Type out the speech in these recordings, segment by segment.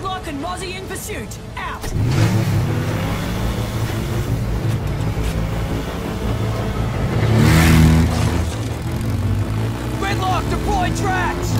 Gridlock and Mozzie in pursuit. Out. Gridlock, deploy tracks.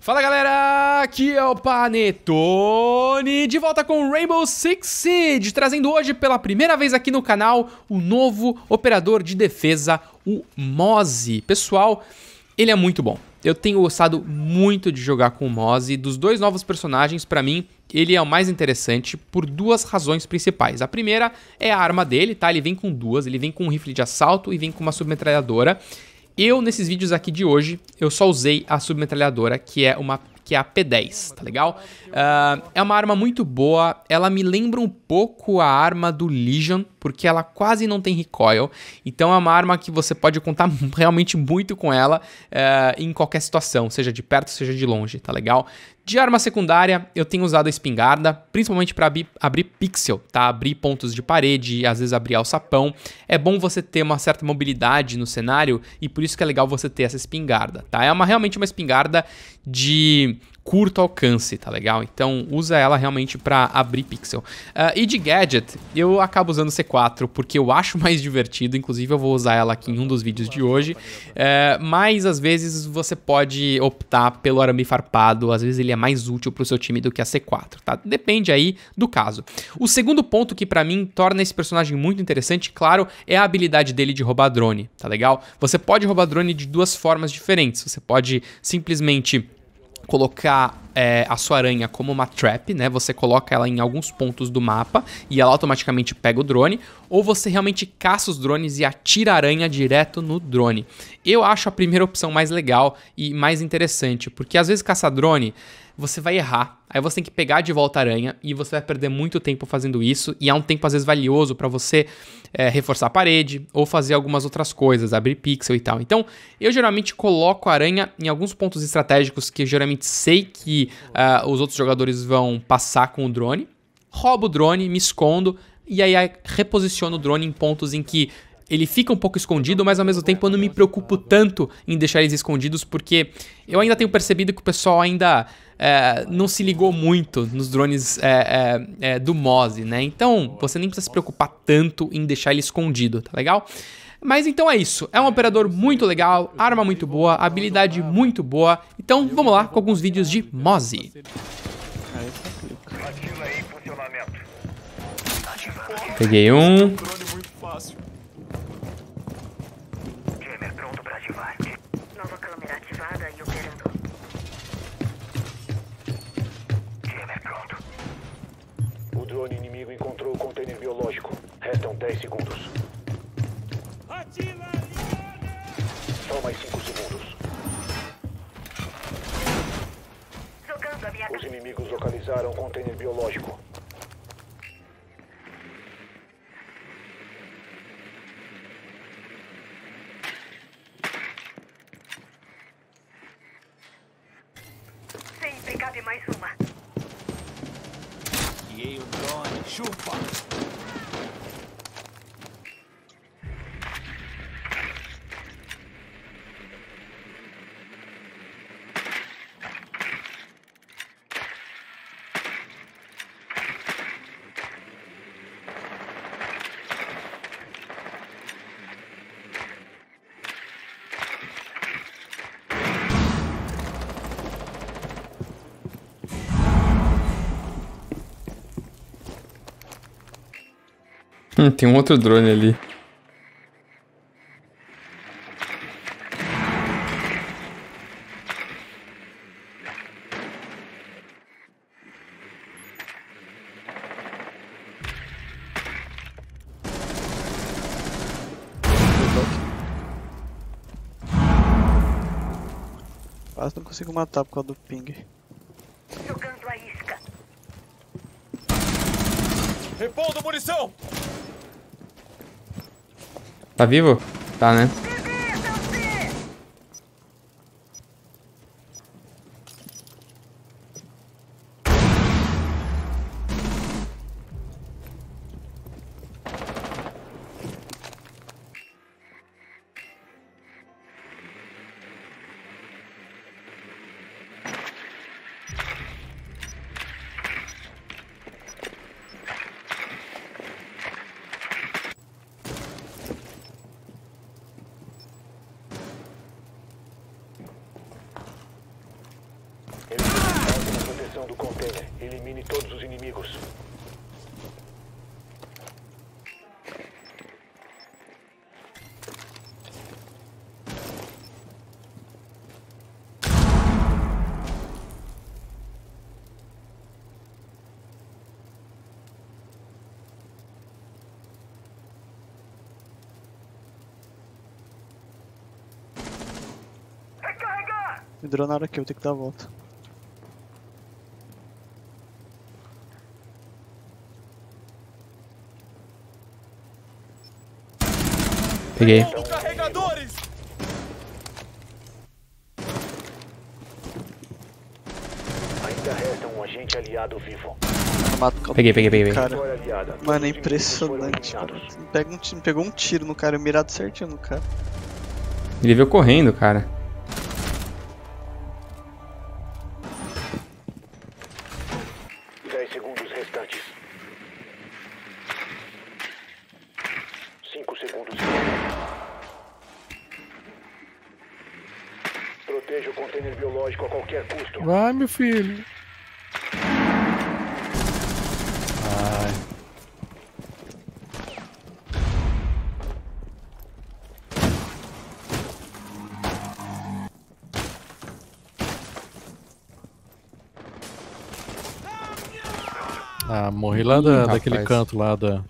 Fala galera, aqui é o Panettoni, de volta com Rainbow Six Siege, trazendo hoje pela primeira vez aqui no canal o novo operador de defesa, o Mozzie. Pessoal, ele é muito bom, eu tenho gostado muito de jogar com o Mozzie. Dos dois novos personagens, pra mim, ele é o mais interessante por duas razões principais. A primeira é a arma dele, tá? Ele vem com duas, ele vem com um rifle de assalto e vem com uma submetralhadora. Eu, nesses vídeos aqui de hoje, eu só usei a submetralhadora, que é a P10, tá legal? É uma arma muito boa, ela me lembra um pouco a arma do Legion, porque ela quase não tem recoil, então é uma arma que você pode contar realmente muito com ela em qualquer situação, seja de perto, seja de longe, tá legal? De arma secundária, eu tenho usado a espingarda, principalmente para abrir pixel, tá? Abrir pontos de parede, às vezes abrir alçapão. É bom você ter uma certa mobilidade no cenário e por isso que é legal você ter essa espingarda, tá? É realmente uma espingarda de curto alcance, tá legal? Então usa ela realmente pra abrir pixel. E de gadget, eu acabo usando C4 porque eu acho mais divertido, inclusive eu vou usar ela aqui em um dos vídeos de hoje, mas às vezes você pode optar pelo arame farpado, às vezes ele é mais útil pro seu time do que a C4, tá? Depende aí do caso. O segundo ponto que pra mim torna esse personagem muito interessante, claro, é a habilidade dele de roubar drone, tá legal? Você pode roubar drone de duas formas diferentes, você pode simplesmente colocar a sua aranha como uma trap, né? Você coloca ela em alguns pontos do mapa e ela automaticamente pega o drone, ou você realmente caça os drones e atira a aranha direto no drone. Eu acho a primeira opção mais legal e mais interessante, porque às vezes caçar drone você vai errar, aí você tem que pegar de volta a aranha e você vai perder muito tempo fazendo isso, e é um tempo às vezes valioso pra você reforçar a parede ou fazer algumas outras coisas, abrir pixel e tal. Então eu geralmente coloco a aranha em alguns pontos estratégicos que eu geralmente sei que os outros jogadores vão passar com o drone, roubo o drone, me escondo e aí reposiciono o drone em pontos em que ele fica um pouco escondido, mas ao mesmo tempo eu não me preocupo tanto em deixar eles escondidos, porque eu ainda tenho percebido que o pessoal ainda não se ligou muito nos drones do Mozzie, né? Então você nem precisa se preocupar tanto em deixar ele escondido, tá legal? Mas então é isso, é um operador muito legal, arma muito boa, habilidade muito boa. Então vamos lá com alguns vídeos de Mozzie. Peguei um. O drone inimigo encontrou o contêiner biológico. Restam 10 segundos. Ativa, só mais 5 segundos. Jogando a minha... Os inimigos localizaram o contêiner biológico. Sempre cabe mais uma. E o drone, chupa! Tem um outro drone ali. Quase não consigo matar por causa do ping. Jogando a isca. Repondo munição! Tá vivo? Tá, né? Elimine todos os inimigos. Me dronaram aqui, eu tenho que dar a volta. Peguei. Carregadores! Ainda resta um agente aliado vivo. Peguei. Cara. Mano, é impressionante. Pegou um tiro no cara, eu mirado certinho no cara. Ele veio correndo, cara. Proteja o contêiner biológico a qualquer custo. Vai, meu filho. Ai. Ah, morri lá daquele canto lá da...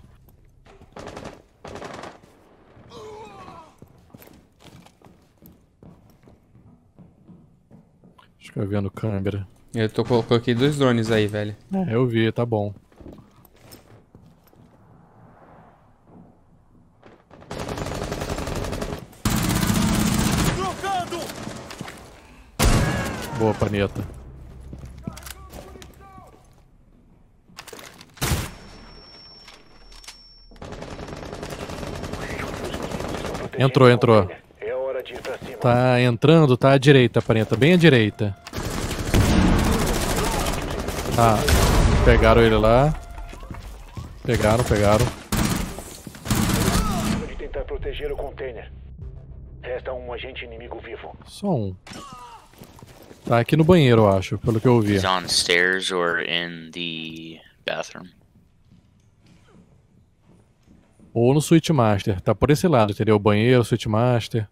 Eu vendo câmera. Eu coloquei 2 drones aí, velho. É, eu vi, tá bom. Trocando! Boa, Paneta. Entrou. É hora de ir pra cima. Tá entrando, tá à direita, Paneta, bem à direita. Ah, pegaram ele lá. Pegaram. Vamos tentar proteger o container. Resta um agente inimigo vivo. Só um. Tá aqui no banheiro, eu acho, pelo que eu ouvi. He's on stairs or in the bathroom. Ou no Switch Master. Tá por esse lado, entendeu? Banheiro, Switch Master.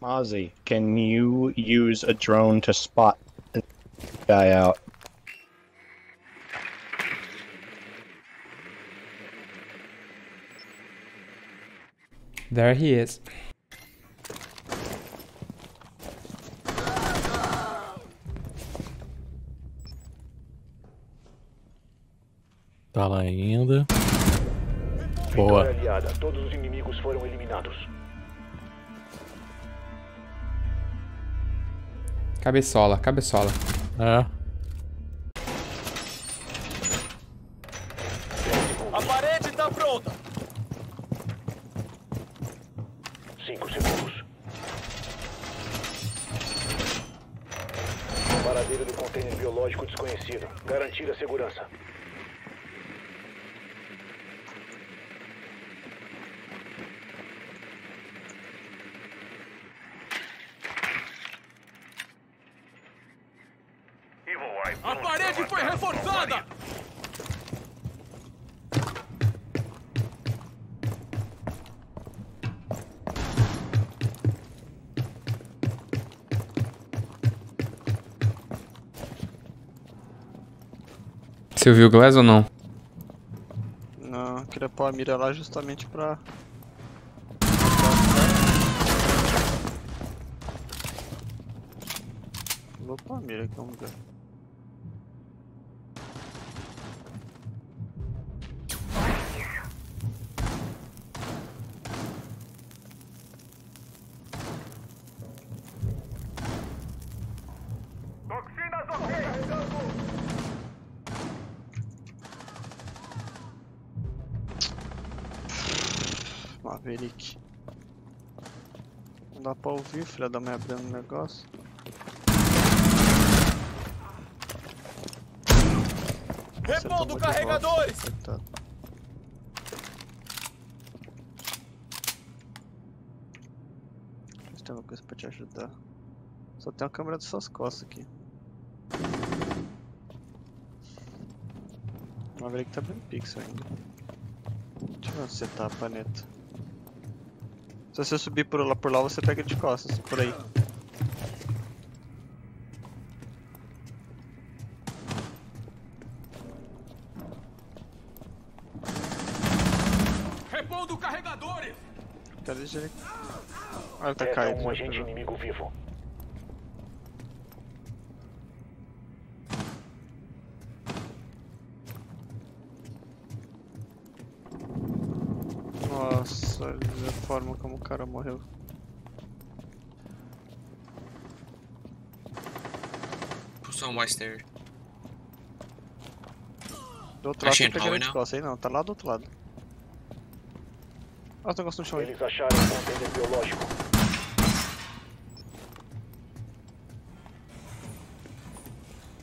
Mozzie, can you use a drone to spot this guy out? There he is. Tá lá ainda. Boa. Todos os inimigos foram eliminados. Cabeçola. É. A parede tá pronta. 5 segundos. Paradeiro do contêiner biológico desconhecido. Garantir a segurança. A parede foi reforçada! Você ouviu o Glaz ou não? Não, eu queria pôr a mira lá justamente pra... Vou pôr a mira aqui, vamos ver. Maverick. Não dá pra ouvir, filha da mãe, abrindo o negócio. Repondo carregadores! Deixa eu ter uma coisa pra te ajudar. Só tem uma câmera das suas costas aqui. O Maverick tá bem pixel ainda. Deixa eu ver onde você tá, Paneta. Se você subir por lá, você pega ele de costas, por aí. Repondo carregadores! Cadê ele? Ah, ele tá caído. Um agente inimigo vivo. Nossa, a forma como o cara morreu. Puxa um white stair. Do outro lado, não peguei de costas aí não, tá lá do outro lado. Olha o negócio no chão aí. Eles acharam um contêiner biológico.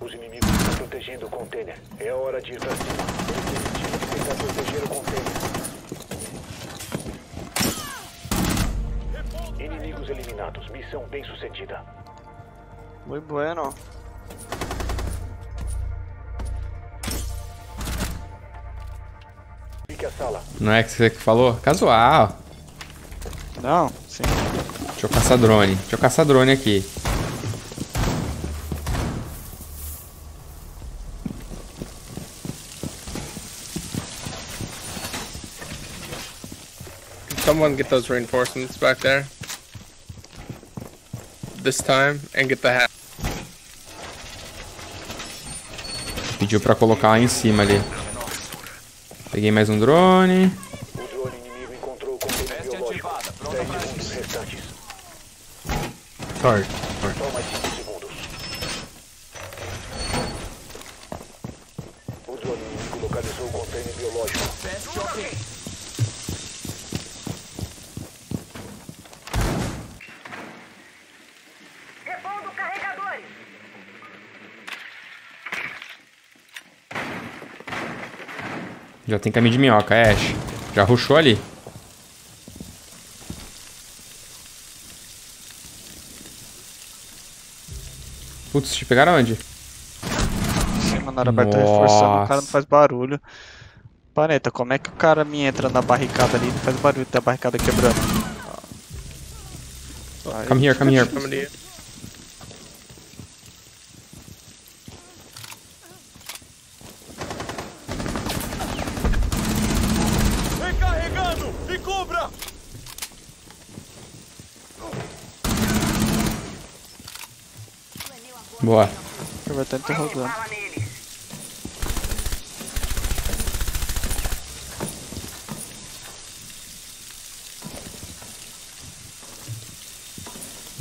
Os inimigos estão protegendo o contêiner. É hora de ir pra cima. Eles decidiram tentar proteger o contêiner. Inimigos eliminados, missão bem sucedida. Muito bueno. Fique a sala. Não é que você falou? Casual. Não, sim. Deixa eu caçar drone. Deixa eu caçar drone aqui. Someone get those reinforcements back there. This time and get the hat. Pediu pra colocar lá em cima ali. Peguei mais um drone. O drone inimigo encontrou o contêiner biológico. 10 segundos restantes. Sorry. Só mais 5 segundos. O drone inimigo localizou o contêiner biológico. Já tem caminho de minhoca, é Ash. Já rushou ali. Putz, te pegaram onde? Sim, mandaram aberta reforçando, o cara não faz barulho. Paneta, como é que o cara me entra na barricada ali e não faz barulho? Tá a barricada quebrando. Come here. Boa. Ele vai estar interrogando.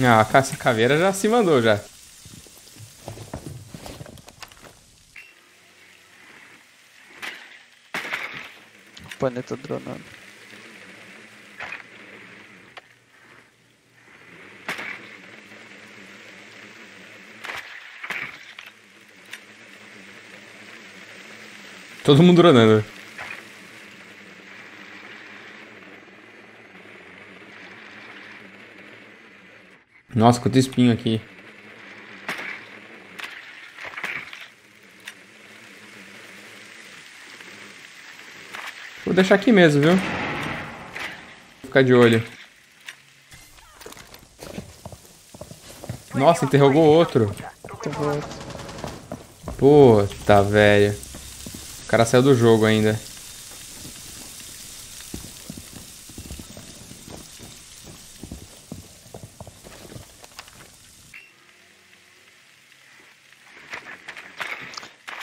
Ah, essa caveira já se mandou já. O planeta dronando. Todo mundo dronando. Nossa, quanto espinho aqui. Vou deixar aqui mesmo, viu? Vou ficar de olho. Nossa, interrogou outro. Puta, velho. O cara saiu do jogo ainda.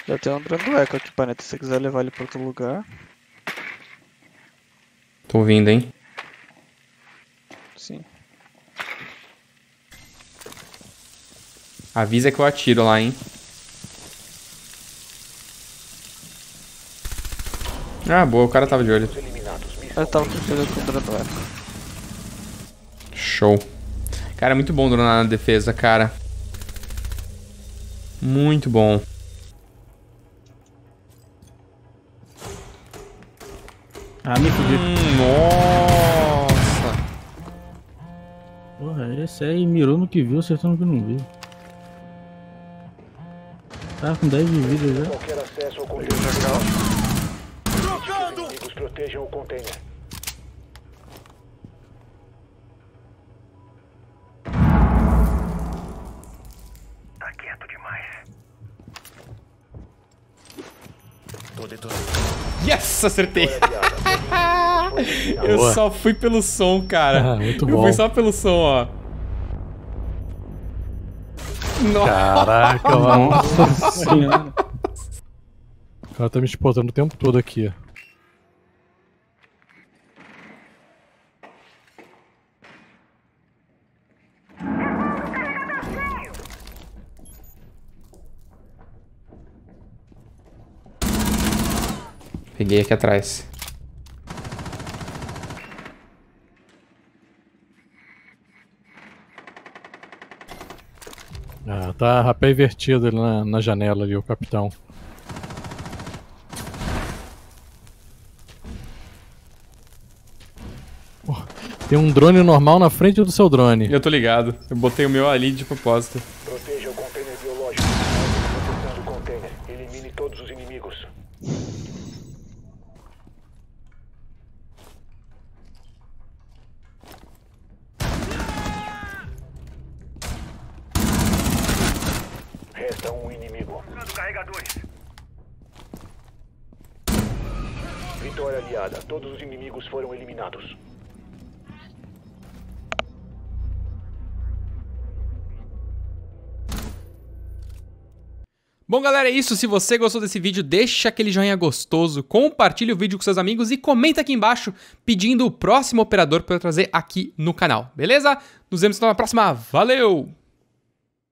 Já tem um drone do Echo aqui, Paneta, se você quiser levar ele pra outro lugar. Tô vindo, hein? Sim. Avisa que eu atiro lá, hein? Ah, boa, o cara tava de olho. Eu estava preferindo com o Dronado. Show. Cara, é muito bom o Dronado na defesa, cara. Muito bom. Ah, me fudi. Nossa. Porra, esse aí mirou no que viu, acertou no que não viu. Tá com 10 de vida já. Qualquer acesso ao container. Trocando! Os inimigos protejam o container. Tá quieto demais. Tô detonando. Yes, acertei! Eu só fui pelo som, cara. Ah, muito bom. Eu fui só pelo som, ó. Nossa. Caraca, mano. Nossa senhora. O cara tá me explodindo o tempo todo aqui. Peguei aqui atrás. Ah, tá rapé invertido ali na janela ali, o capitão. Oh, tem um drone normal na frente do seu drone. Eu tô ligado. Eu botei o meu ali de propósito. Proteja o container biológico. Proteja o container. Elimine todos os inimigos. Vitória aliada. Todos os inimigos foram eliminados. Bom, galera, é isso. Se você gostou desse vídeo, deixa aquele joinha gostoso, compartilha o vídeo com seus amigos e comenta aqui embaixo pedindo o próximo operador para eu trazer aqui no canal, beleza? Nos vemos então na próxima. Valeu!